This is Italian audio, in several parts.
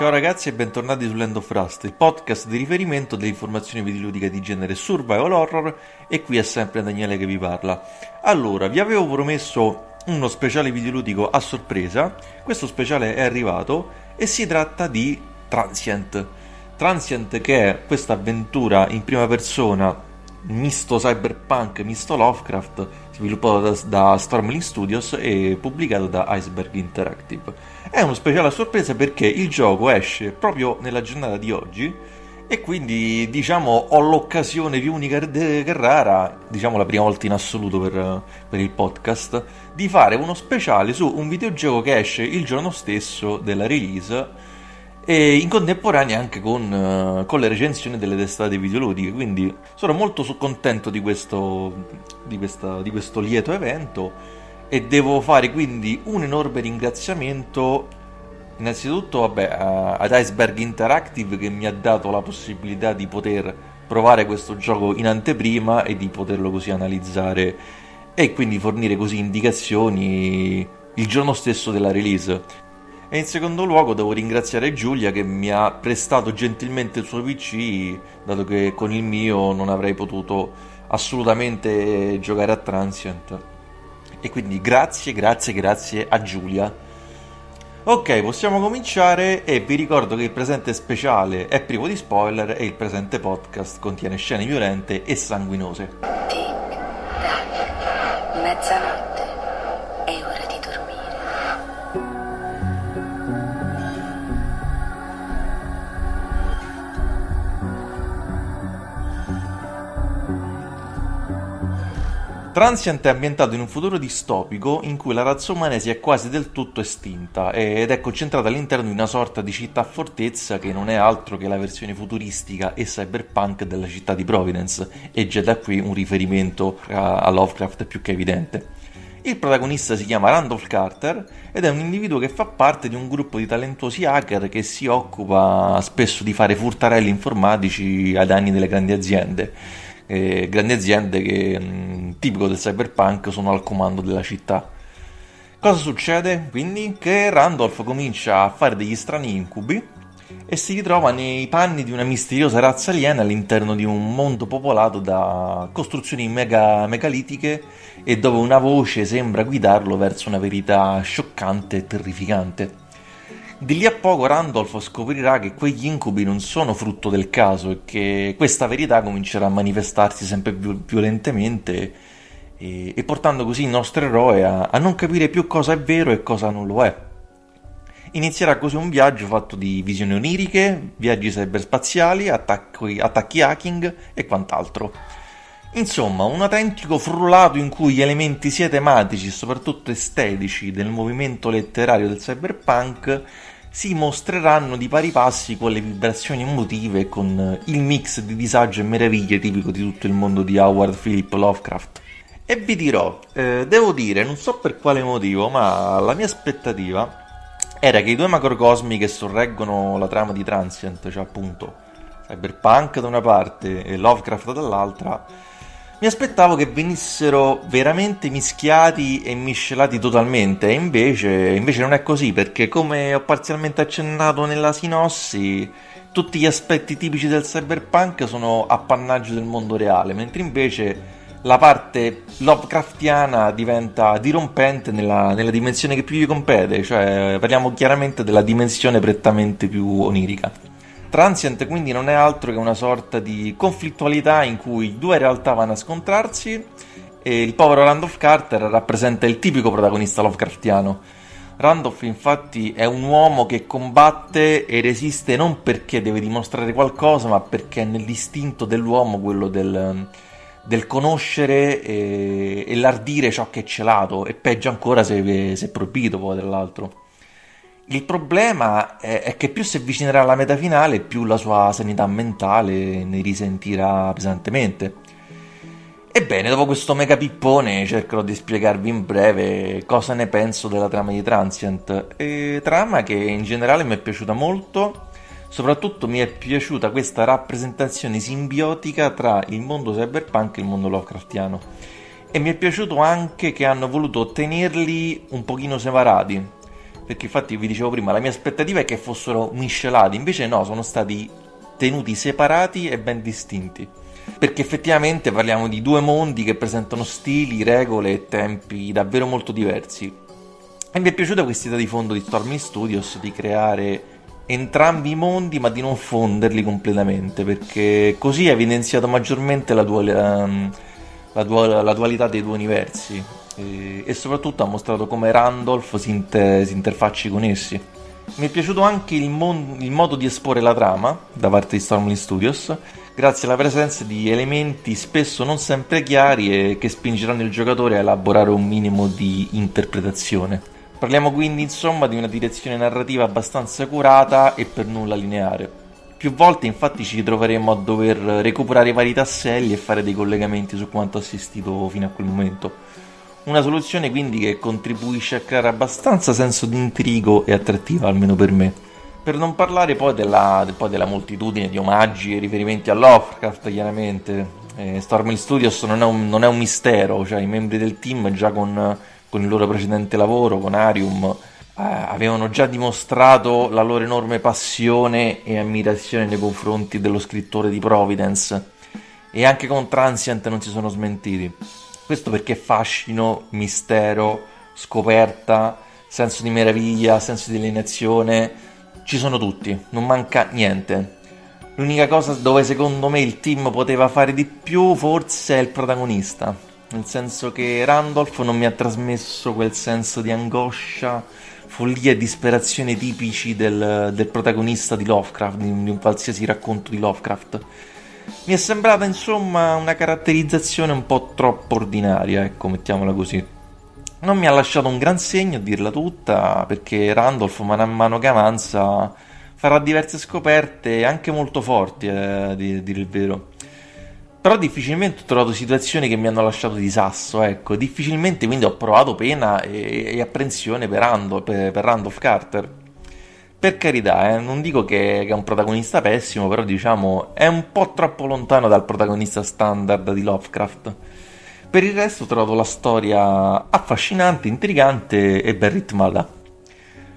Ciao ragazzi e bentornati su Land of Rust, il podcast di riferimento delle informazioni videoludiche di genere survival horror, e qui è sempre Daniele che vi parla. Allora, vi avevo promesso uno speciale videoludico a sorpresa, questo speciale è arrivato e si tratta di Transient. Transient, che è questa avventura in prima persona, misto cyberpunk, misto Lovecraft, sviluppato da Stormling Studios e pubblicato da Iceberg Interactive. È uno speciale a sorpresa perché il gioco esce proprio nella giornata di oggi e quindi diciamo ho l'occasione più unica che rara, diciamo la prima volta in assoluto per il podcast, di fare uno speciale su un videogioco che esce il giorno stesso della release e in contemporanea anche con le recensioni delle testate videoludiche, quindi sono molto contento di questo lieto evento e devo fare quindi un enorme ringraziamento innanzitutto ad Iceberg Interactive, che mi ha dato la possibilità di poter provare questo gioco in anteprima e di poterlo così analizzare e quindi fornire così indicazioni il giorno stesso della release. E in secondo luogo devo ringraziare Giulia, che mi ha prestato gentilmente il suo PC, dato che con il mio non avrei potuto assolutamente giocare a Transient. E quindi grazie a Giulia. Ok, possiamo cominciare e vi ricordo che il presente speciale è privo di spoiler e il presente podcast contiene scene violente e sanguinose. Tic, tac, mezzanotte. Transient è ambientato in un futuro distopico in cui la razza umana si è quasi del tutto estinta ed è concentrata all'interno di una sorta di città-fortezza che non è altro che la versione futuristica e cyberpunk della città di Providence, e già da qui un riferimento a Lovecraft più che evidente. Il protagonista si chiama Randolph Carter ed è un individuo che fa parte di un gruppo di talentuosi hacker che si occupa spesso di fare furtarelli informatici ai danni delle grandi aziende che, tipico del cyberpunk, sono al comando della città. Cosa succede quindi? Che Randolph comincia a fare degli strani incubi e si ritrova nei panni di una misteriosa razza aliena all'interno di un mondo popolato da costruzioni megalitiche e dove una voce sembra guidarlo verso una verità scioccante e terrificante. Di lì a poco Randolph scoprirà che quegli incubi non sono frutto del caso e che questa verità comincerà a manifestarsi sempre più violentemente e portando così il nostro eroe a non capire più cosa è vero e cosa non lo è. Inizierà così un viaggio fatto di visioni oniriche, viaggi cyberspaziali, attacchi hacking e quant'altro. Insomma, un autentico frullato in cui gli elementi sia tematici e soprattutto estetici del movimento letterario del cyberpunk si mostreranno di pari passi con le vibrazioni emotive e con il mix di disagio e meraviglia tipico di tutto il mondo di Howard Phillips Lovecraft. E vi dirò, devo dire, non so per quale motivo, ma la mia aspettativa era che i due macrocosmi che sorreggono la trama di Transient, cioè appunto cyberpunk da una parte e Lovecraft dall'altra, mi aspettavo che venissero veramente mischiati e miscelati totalmente, e invece non è così, perché come ho parzialmente accennato nella sinossi, tutti gli aspetti tipici del cyberpunk sono appannaggio del mondo reale, mentre invece la parte lovecraftiana diventa dirompente nella dimensione che più gli compete, cioè parliamo chiaramente della dimensione prettamente più onirica. Transient quindi non è altro che una sorta di conflittualità in cui due realtà vanno a scontrarsi e il povero Randolph Carter rappresenta il tipico protagonista lovecraftiano. Randolph infatti è un uomo che combatte e resiste non perché deve dimostrare qualcosa, ma perché è nell'istinto dell'uomo quello del conoscere e l'ardire ciò che è celato, e peggio ancora se proibito poi dall'altro. Il problema è che più si avvicinerà alla meta finale, più la sua sanità mentale ne risentirà pesantemente. Ebbene, dopo questo mega pippone cercherò di spiegarvi in breve cosa ne penso della trama di Transient. Trama che in generale mi è piaciuta molto, soprattutto mi è piaciuta questa rappresentazione simbiotica tra il mondo cyberpunk e il mondo lovecraftiano. E mi è piaciuto anche che hanno voluto tenerli un pochino separati. perché infatti vi dicevo prima, la mia aspettativa è che fossero miscelati, invece no, sono stati tenuti separati e ben distinti, perché effettivamente parliamo di due mondi che presentano stili, regole e tempi davvero molto diversi. E mi è piaciuta questa idea di fondo di Stormling Studios di creare entrambi i mondi ma di non fonderli completamente, perché così ha evidenziato maggiormente la dualità dei due universi e soprattutto ha mostrato come Randolph si interfacci con essi. Mi è piaciuto anche il modo di esporre la trama da parte di Stormling Studios, grazie alla presenza di elementi spesso non sempre chiari e che spingeranno il giocatore a elaborare un minimo di interpretazione. Parliamo quindi insomma di una direzione narrativa abbastanza curata e per nulla lineare. Più volte infatti ci troveremo a dover recuperare vari tasselli e fare dei collegamenti su quanto assistito fino a quel momento. Una soluzione quindi che contribuisce a creare abbastanza senso di intrigo e attrattiva, almeno per me. Per non parlare poi della moltitudine di omaggi e riferimenti a Lovecraft, chiaramente. Stormling Studios non è un mistero, cioè i membri del team già con il loro precedente lavoro, Conarium, avevano già dimostrato la loro enorme passione e ammirazione nei confronti dello scrittore di Providence, e anche con Transient non si sono smentiti. Questo perché fascino, mistero, scoperta, senso di meraviglia, senso di alienazione, ci sono tutti, non manca niente. L'unica cosa dove secondo me il team poteva fare di più forse è il protagonista, nel senso che Randolph non mi ha trasmesso quel senso di angoscia, follia e disperazione tipici del protagonista di Lovecraft, di un qualsiasi racconto di Lovecraft. Mi è sembrata insomma una caratterizzazione un po' troppo ordinaria, ecco, mettiamola così. Non mi ha lasciato un gran segno, a dirla tutta, perché Randolph man mano che avanza farà diverse scoperte anche molto forti, a dire il vero. Però difficilmente ho trovato situazioni che mi hanno lasciato di sasso, ecco. Difficilmente quindi ho provato pena e apprensione per Randolph Carter. Per carità, non dico che è un protagonista pessimo, però diciamo è un po' troppo lontano dal protagonista standard di Lovecraft. Per il resto ho trovato la storia affascinante, intrigante e ben ritmata.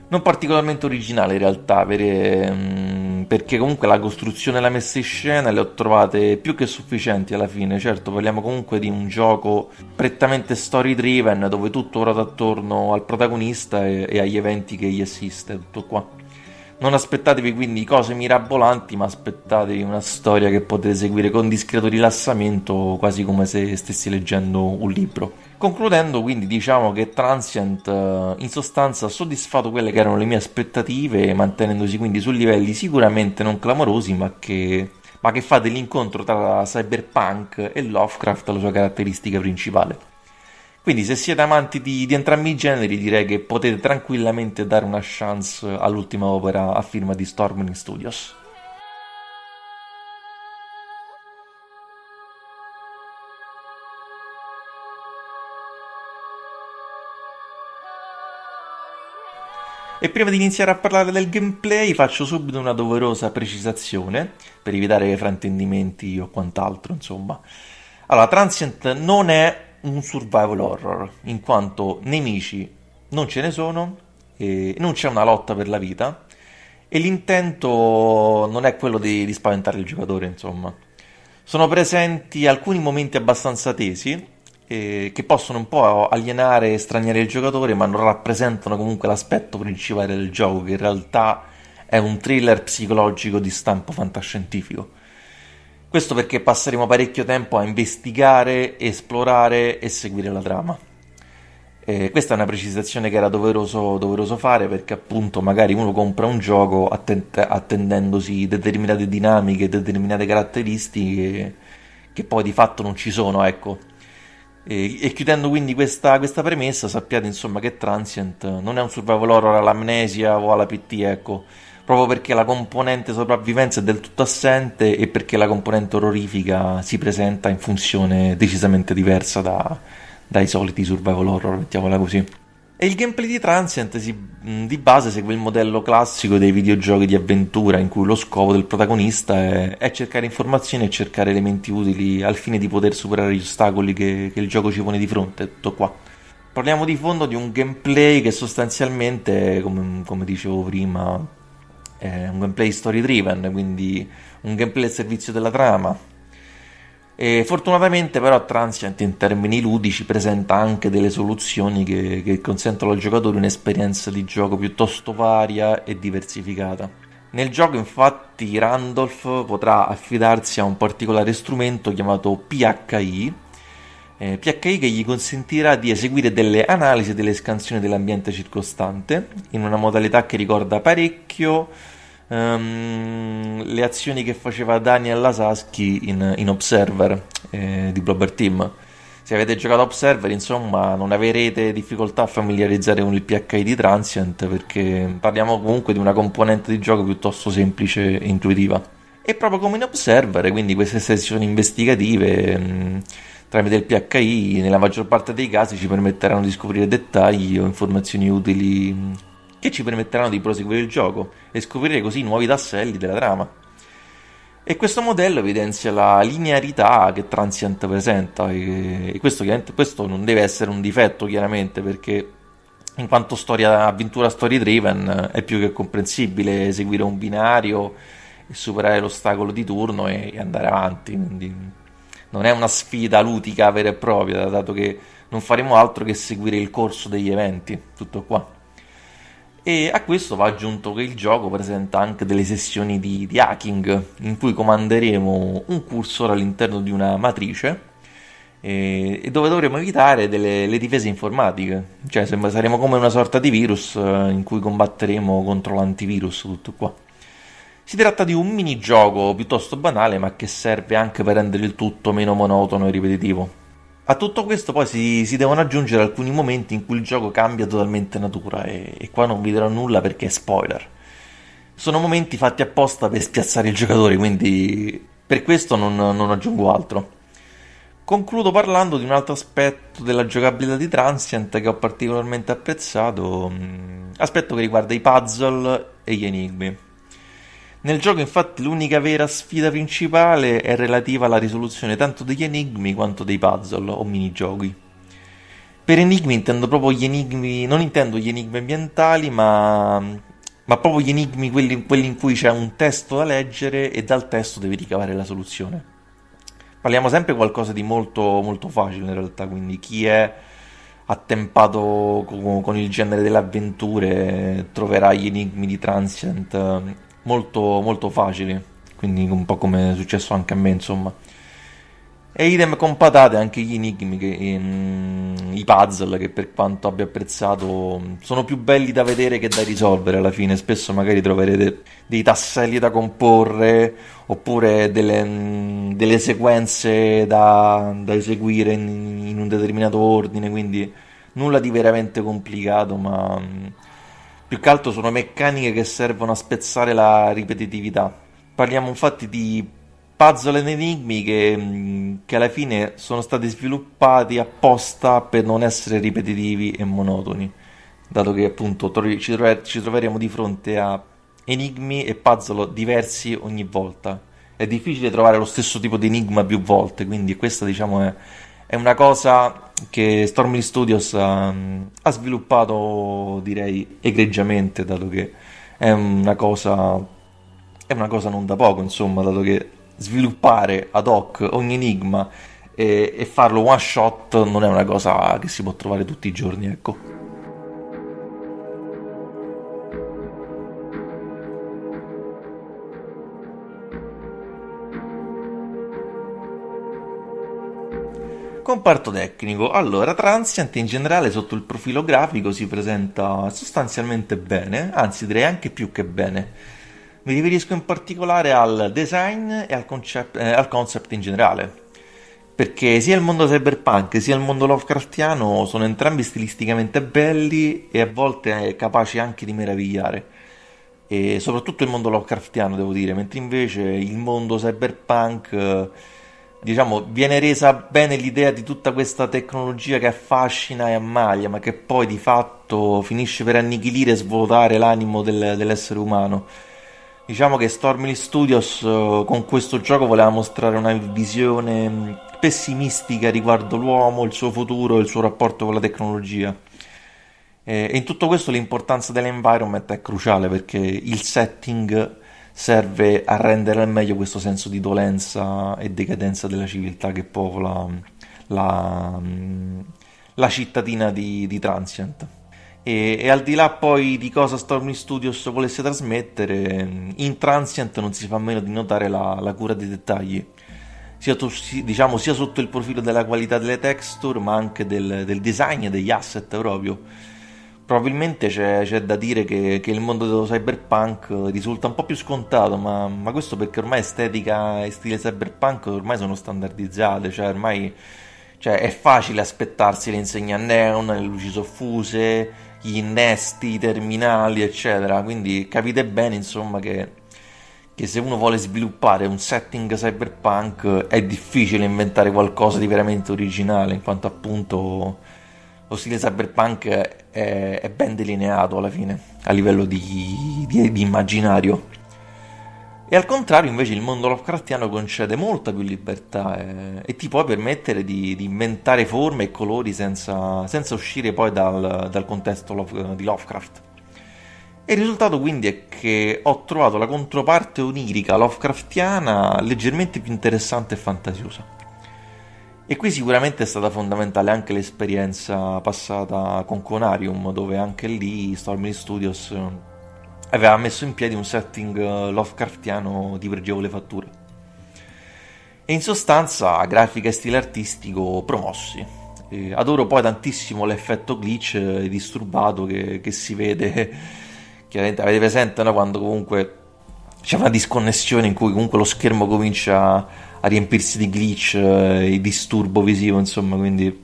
Non particolarmente originale in realtà, perché comunque la costruzione e la messa in scena le ho trovate più che sufficienti alla fine. Certo, parliamo comunque di un gioco prettamente story driven, dove tutto ruota attorno al protagonista e agli eventi che gli assiste, tutto qua. Non aspettatevi quindi cose mirabolanti, ma aspettatevi una storia che potete seguire con discreto rilassamento, quasi come se stessi leggendo un libro. Concludendo quindi diciamo che Transient in sostanza ha soddisfatto quelle che erano le mie aspettative, mantenendosi quindi su livelli sicuramente non clamorosi, ma che fa dell'incontro tra cyberpunk e Lovecraft la sua caratteristica principale. Quindi se siete amanti di entrambi i generi, direi che potete tranquillamente dare una chance all'ultima opera a firma di Stormling Studios. E prima di iniziare a parlare del gameplay faccio subito una doverosa precisazione, per evitare fraintendimenti o quant'altro, insomma. Allora, Transient non è un survival horror, in quanto nemici non ce ne sono, e non c'è una lotta per la vita, e l'intento non è quello di spaventare il giocatore, insomma. Sono presenti alcuni momenti abbastanza tesi, che possono un po' alienare e straniare il giocatore, ma non rappresentano comunque l'aspetto principale del gioco, che in realtà è un thriller psicologico di stampo fantascientifico. Questo perché passeremo parecchio tempo a investigare, esplorare e seguire la trama. Questa è una precisazione che era doveroso fare, perché appunto magari uno compra un gioco attendendosi determinate dinamiche, determinate caratteristiche che poi di fatto non ci sono, ecco. E chiudendo quindi questa premessa, sappiate insomma che Transient non è un survival horror all'Amnesia o alla PT, ecco. Proprio perché la componente sopravvivenza è del tutto assente e perché la componente orrorifica si presenta in funzione decisamente diversa dai soliti survival horror, mettiamola così. E il gameplay di Transient di base segue il modello classico dei videogiochi di avventura, in cui lo scopo del protagonista è cercare informazioni e cercare elementi utili al fine di poter superare gli ostacoli che il gioco ci pone di fronte, tutto qua. Parliamo di fondo di un gameplay che sostanzialmente, come dicevo prima, è un gameplay story driven, quindi un gameplay al servizio della trama. E fortunatamente però Transient in termini ludici presenta anche delle soluzioni che consentono al giocatore un'esperienza di gioco piuttosto varia e diversificata. Nel gioco infatti Randolph potrà affidarsi a un particolare strumento chiamato PHI che gli consentirà di eseguire delle analisi delle scansioni dell'ambiente circostante in una modalità che ricorda parecchio le azioni che faceva Daniel Lasaschi in Observer di Bloober Team. Se avete giocato a Observer, insomma, non avrete difficoltà a familiarizzare con il PHI di Transient, perché parliamo comunque di una componente di gioco piuttosto semplice e intuitiva. E proprio come in Observer, quindi queste sessioni investigative tramite il PHI, nella maggior parte dei casi, ci permetteranno di scoprire dettagli o informazioni utili che ci permetteranno di proseguire il gioco e scoprire così nuovi tasselli della trama. E questo modello evidenzia la linearità che Transient presenta, e questo non deve essere un difetto, chiaramente, perché in quanto avventura story driven è più che comprensibile eseguire un binario e superare l'ostacolo di turno e andare avanti, quindi non è una sfida ludica vera e propria, dato che non faremo altro che seguire il corso degli eventi, tutto qua. E a questo va aggiunto che il gioco presenta anche delle sessioni di hacking, in cui comanderemo un cursor all'interno di una matrice e dove dovremo evitare le difese informatiche, cioè saremo come una sorta di virus in cui combatteremo contro l'antivirus, tutto qua. Si tratta di un minigioco piuttosto banale, ma che serve anche per rendere il tutto meno monotono e ripetitivo. A tutto questo poi si devono aggiungere alcuni momenti in cui il gioco cambia totalmente natura, e qua non vi dirò nulla perché è spoiler. Sono momenti fatti apposta per spiazzare il giocatore, quindi per questo non aggiungo altro. Concludo parlando di un altro aspetto della giocabilità di Transient che ho particolarmente apprezzato, aspetto che riguarda i puzzle e gli enigmi. Nel gioco infatti l'unica vera sfida principale è relativa alla risoluzione tanto degli enigmi quanto dei puzzle o minigiochi. Per enigmi intendo proprio gli enigmi, non intendo gli enigmi ambientali, ma proprio gli enigmi quelli in cui c'è un testo da leggere e dal testo devi ricavare la soluzione. Parliamo sempre di qualcosa di molto, molto facile in realtà, quindi chi è attempato con il genere delle avventure troverà gli enigmi di Transient molto, molto facili, quindi un po' come è successo anche a me, insomma. E idem con patate anche gli enigmi, i puzzle, che per quanto abbia apprezzato sono più belli da vedere che da risolvere alla fine. Spesso magari troverete dei tasselli da comporre, oppure delle sequenze da eseguire in un determinato ordine, quindi nulla di veramente complicato, ma più che altro sono meccaniche che servono a spezzare la ripetitività. Parliamo infatti di puzzle ed enigmi che alla fine sono stati sviluppati apposta per non essere ripetitivi e monotoni, dato che appunto ci troveremo di fronte a enigmi e puzzle diversi ogni volta. È difficile trovare lo stesso tipo di enigma più volte, quindi questa, diciamo, è una cosa che Stormling Studios ha sviluppato, direi, egregiamente, dato che è una cosa non da poco, insomma, dato che sviluppare ad hoc ogni enigma e farlo one shot non è una cosa che si può trovare tutti i giorni, ecco. Comparto tecnico. Allora, Transient in generale sotto il profilo grafico si presenta sostanzialmente bene, anzi direi anche più che bene. Mi riferisco in particolare al design e al concept in generale, perché sia il mondo cyberpunk sia il mondo lovecraftiano sono entrambi stilisticamente belli e a volte capaci anche di meravigliare. E soprattutto il mondo lovecraftiano, devo dire, mentre invece il mondo cyberpunk, diciamo, viene resa bene l'idea di tutta questa tecnologia che affascina e ammaglia, ma che poi di fatto finisce per annichilire e svuotare l'animo dell'essere umano. Diciamo che Stormling Studios con questo gioco voleva mostrare una visione pessimistica riguardo l'uomo, il suo futuro e il suo rapporto con la tecnologia. E in tutto questo l'importanza dell'environment è cruciale, perché il setting serve a rendere al meglio questo senso di dolenza e decadenza della civiltà che popola la cittadina di Transient. E al di là poi di cosa Stormling Studios volesse trasmettere, in Transient non si fa meno di notare la cura dei dettagli, sia sotto il profilo della qualità delle texture, ma anche del design degli asset proprio. Probabilmente c'è da dire che il mondo dello cyberpunk risulta un po' più scontato, ma questo perché ormai estetica e stile cyberpunk ormai sono standardizzate, ormai è facile aspettarsi le insegne a neon, le luci soffuse, gli innesti, i terminali, eccetera. Quindi capite bene, insomma, che se uno vuole sviluppare un setting cyberpunk è difficile inventare qualcosa di veramente originale, in quanto appunto lo stile cyberpunk è ben delineato alla fine, a livello di immaginario. E al contrario invece il mondo Lovecraftiano concede molta più libertà e ti può permettere di inventare forme e colori senza uscire poi dal contesto di Lovecraft. E il risultato quindi è che ho trovato la controparte onirica Lovecraftiana leggermente più interessante e fantasiosa. E qui sicuramente è stata fondamentale anche l'esperienza passata con Conarium, dove anche lì Stormling Studios aveva messo in piedi un setting Lovecraftiano di pregevole fattura. E in sostanza grafica e stile artistico promossi. Adoro poi tantissimo l'effetto glitch disturbato che si vede. Chiaramente avete presente, no? Quando comunque c'è una disconnessione in cui comunque lo schermo comincia a riempirsi di glitch e disturbo visivo, insomma, quindi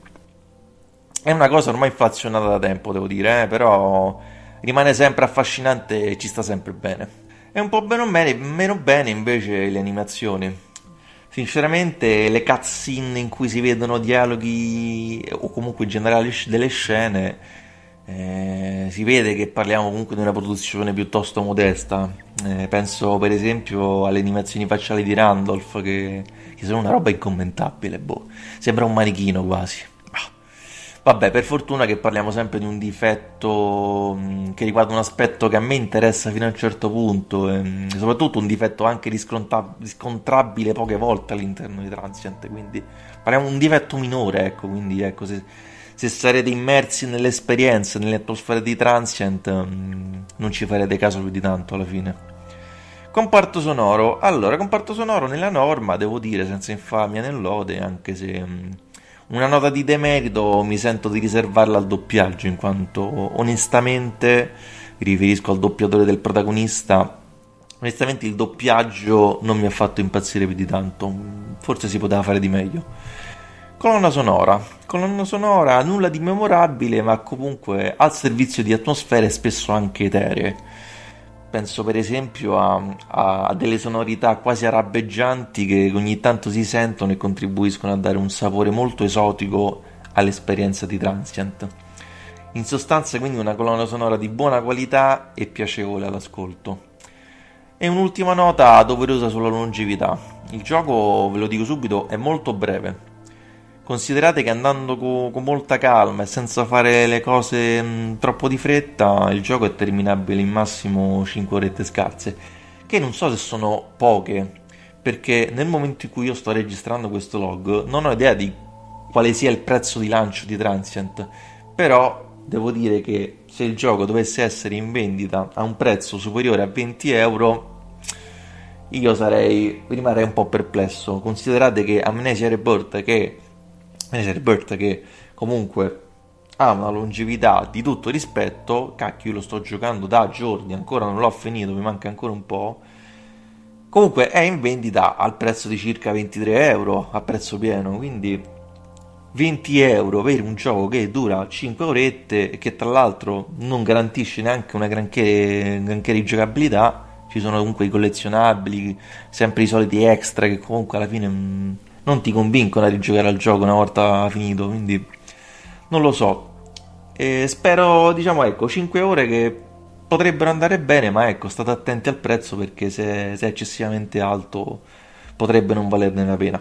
è una cosa ormai inflazionata da tempo, devo dire, però rimane sempre affascinante e ci sta sempre bene. È un po' meno bene invece le animazioni. Sinceramente le cutscene in cui si vedono dialoghi o comunque in generale delle scene, si vede che parliamo comunque di una produzione piuttosto modesta. Penso per esempio alle animazioni facciali di Randolph che sono una roba incommentabile, sembra un manichino quasi. Vabbè, per fortuna che parliamo sempre di un difetto che riguarda un aspetto che a me interessa fino a un certo punto, e soprattutto un difetto anche riscontrabile poche volte all'interno di Transient, quindi parliamo di un difetto minore, quindi se sarete immersi nell'esperienza, nell'atmosfera di Transient, non ci farete caso più di tanto alla fine. Comparto sonoro. Allora, comparto sonoro nella norma, devo dire, senza infamia né lode, anche se una nota di demerito mi sento di riservarla al doppiaggio, in quanto onestamente, mi riferisco al doppiatore del protagonista, onestamente il doppiaggio non mi ha fatto impazzire più di tanto, forse si poteva fare di meglio. Colonna sonora, nulla di memorabile, ma comunque al servizio di atmosfere spesso anche eteree. Penso per esempio a delle sonorità quasi arabeggianti che ogni tanto si sentono e contribuiscono a dare un sapore molto esotico all'esperienza di Transient. In sostanza quindi una colonna sonora di buona qualità e piacevole all'ascolto. E un'ultima nota doverosa sulla longevità. Il gioco, ve lo dico subito, è molto breve. Considerate che andando con molta calma e senza fare le cose troppo di fretta, il gioco è terminabile in massimo 5 orette scarse, che non so se sono poche, perché nel momento in cui io sto registrando questo log non ho idea di quale sia il prezzo di lancio di Transient, però devo dire che se il gioco dovesse essere in vendita a un prezzo superiore a 20€, io rimarrei un po' perplesso. Considerate che Amnesia Rebirth che comunque ha una longevità di tutto rispetto, cacchio, io lo sto giocando da giorni, ancora non l'ho finito, mi manca ancora un po', comunque è in vendita al prezzo di circa 23€ a prezzo pieno, quindi 20€ per un gioco che dura 5 orette e che tra l'altro non garantisce neanche una granché di giocabilità. Ci sono comunque i collezionabili, sempre i soliti extra che comunque alla fine non ti convincono a rigiocare al gioco una volta finito, quindi non lo so. E spero, 5 ore che potrebbero andare bene, ma state attenti al prezzo, perché se è eccessivamente alto potrebbe non valerne la pena.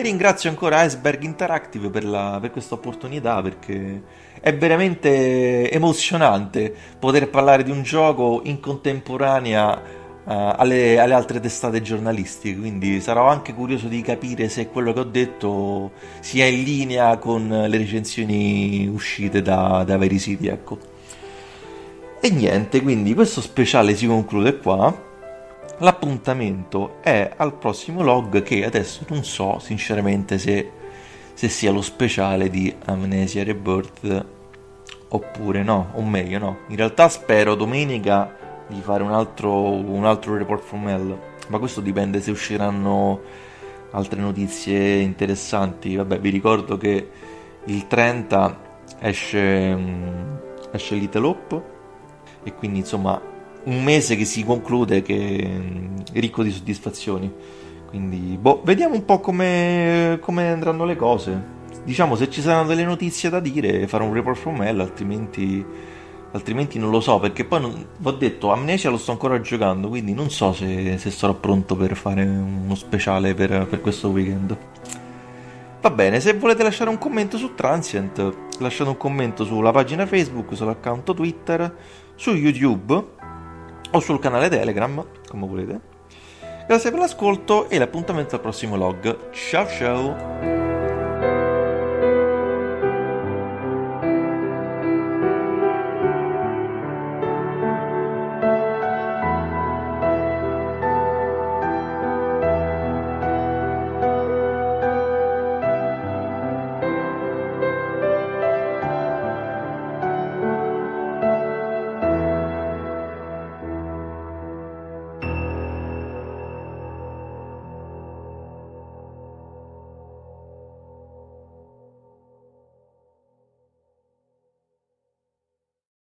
E ringrazio ancora Iceberg Interactive per questa opportunità, perché è veramente emozionante poter parlare di un gioco in contemporanea alle altre testate giornalistiche, quindi sarò anche curioso di capire se quello che ho detto sia in linea con le recensioni uscite da vari siti, ecco. E niente, quindi questo speciale si conclude qua. L'appuntamento è al prossimo log, che adesso non so sinceramente se sia lo speciale di Amnesia Rebirth oppure no, o meglio no. In realtà spero domenica di fare un altro report from hell, ma questo dipende se usciranno altre notizie interessanti. Vabbè, vi ricordo che il 30 esce Little Hope, e quindi insomma un mese che si conclude che è ricco di soddisfazioni, quindi boh, vediamo un po' come andranno le cose. Diciamo, se ci saranno delle notizie da dire farò un report from hell, altrimenti non lo so, perché poi ho detto Amnesia lo sto ancora giocando, quindi non so se sarò pronto per fare uno speciale per questo weekend. Va bene, se volete lasciare un commento su Transient, lasciate un commento sulla pagina Facebook, sull'account Twitter, su YouTube o sul canale Telegram, come volete. Grazie per l'ascolto e l'appuntamento al prossimo vlog. Ciao ciao!